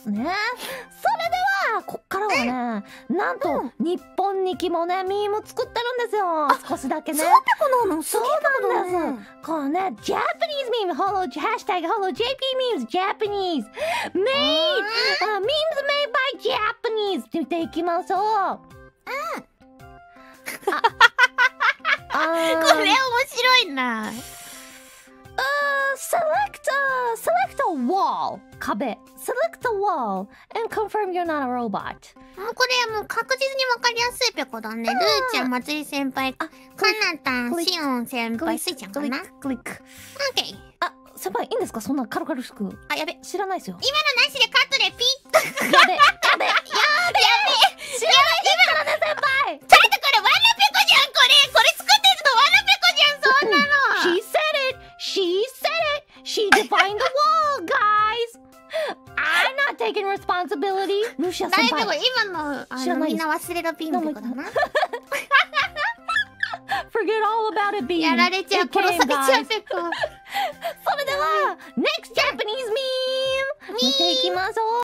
ですね。それではこっからはね、なんと日本にきもね、ミーム作ってるんですよ。少しだけね。そうってこのそうなんです。このね、ジャパニーズミーム、ハロー#ホロ JP ミームズ、ジャパニーズメイミームズメイバイジャパニーズって見ていきましょう。うん。これ面白いな。Select a wall. 壁 Select a wall and confirm you're not a robot. これもう確実に分かりやすいペコだね。ルーちゃん、まつり先輩、かなたん、しおん先輩、スイちゃんかな。クリック。OK。あ、先輩いいんですか、そんな軽々しく。あ、やべ、知らないですよ。今のなしでカットでピッ。やべ、やべ、やべ、やべ。知らない今のね先輩。ちょっとこれワンナペコじゃん、これ。これ作ってるのワンナペコじゃん、そんなの。She said it. She said it. She defined the wall, guys! I'm not taking responsibility! ルシア先輩。今のみんな忘れろピンクだな。Forget all about it, bean! やられちゃう、殺されちゃうペコ。それでは、Next Japanese Meme! 見ていきましょう。